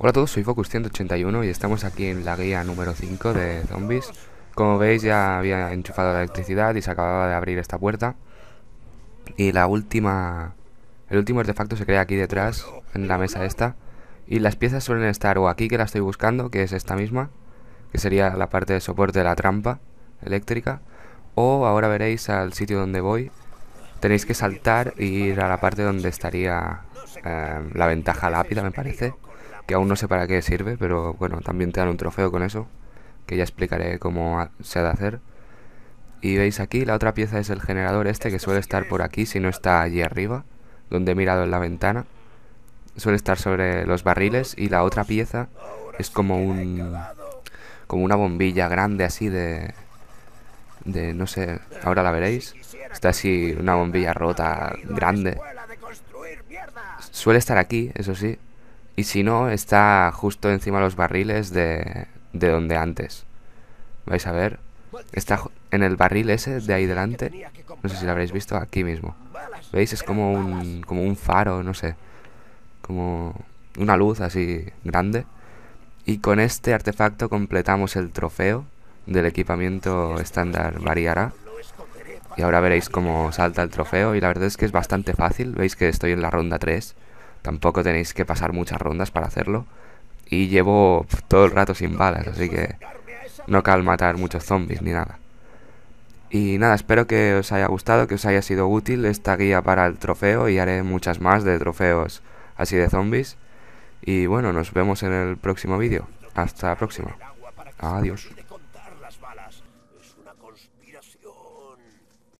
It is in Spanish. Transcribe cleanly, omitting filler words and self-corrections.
Hola a todos, soy Focus181 y estamos aquí en la guía número 5 de zombies. Como veis, ya había enchufado la electricidad y se acababa de abrir esta puerta. Y el último artefacto se crea aquí detrás, en la mesa esta. Y las piezas suelen estar o aquí, que la estoy buscando, que es esta misma, que sería la parte de soporte de la trampa eléctrica. O ahora veréis al sitio donde voy. Tenéis que saltar e ir a la parte donde estaría la ventaja lápida, me parece. Que aún no sé para qué sirve, pero bueno, también te dan un trofeo con eso, que ya explicaré cómo se ha de hacer. Y veis aquí, la otra pieza es el generador este, que suele estar por aquí, si no está allí arriba, donde he mirado en la ventana. Suele estar sobre los barriles, y la otra pieza es como una bombilla grande así de no sé, ahora la veréis. Está así, una bombilla rota, grande. Suele estar aquí, eso sí. Y si no, está justo encima de los barriles de donde antes. Vais a ver. Está en el barril ese de ahí delante. No sé si lo habréis visto, aquí mismo. ¿Veis? Es como un faro, no sé. Como una luz así grande. Y con este artefacto completamos el trofeo del equipamiento estándar variará. Y ahora veréis cómo salta el trofeo. Y la verdad es que es bastante fácil. Veis que estoy en la ronda 3. Tampoco tenéis que pasar muchas rondas para hacerlo. Y llevo todo el rato sin balas, así que no cal matar muchos zombies ni nada. Y nada, espero que os haya gustado, que os haya sido útil esta guía para el trofeo. Y haré muchas más de trofeos así de zombies. Y bueno, nos vemos en el próximo vídeo. Hasta la próxima. Adiós.